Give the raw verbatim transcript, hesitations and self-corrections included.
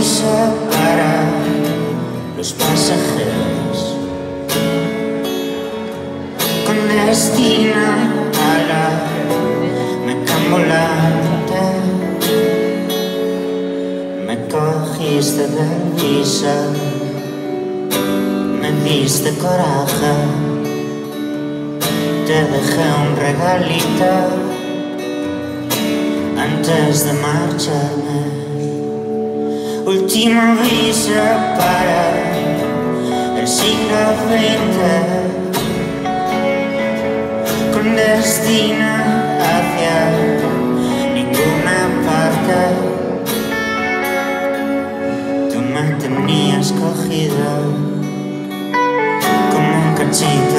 y separa los pasajeros con destino a la mecambolante. Me cogiste de prisa, me diste coraje, te dejé un regalito antes de marcharme. Último aviso para el siglo veinte, con destino hacia ninguna parte. Tú me tenías cogido como un cachito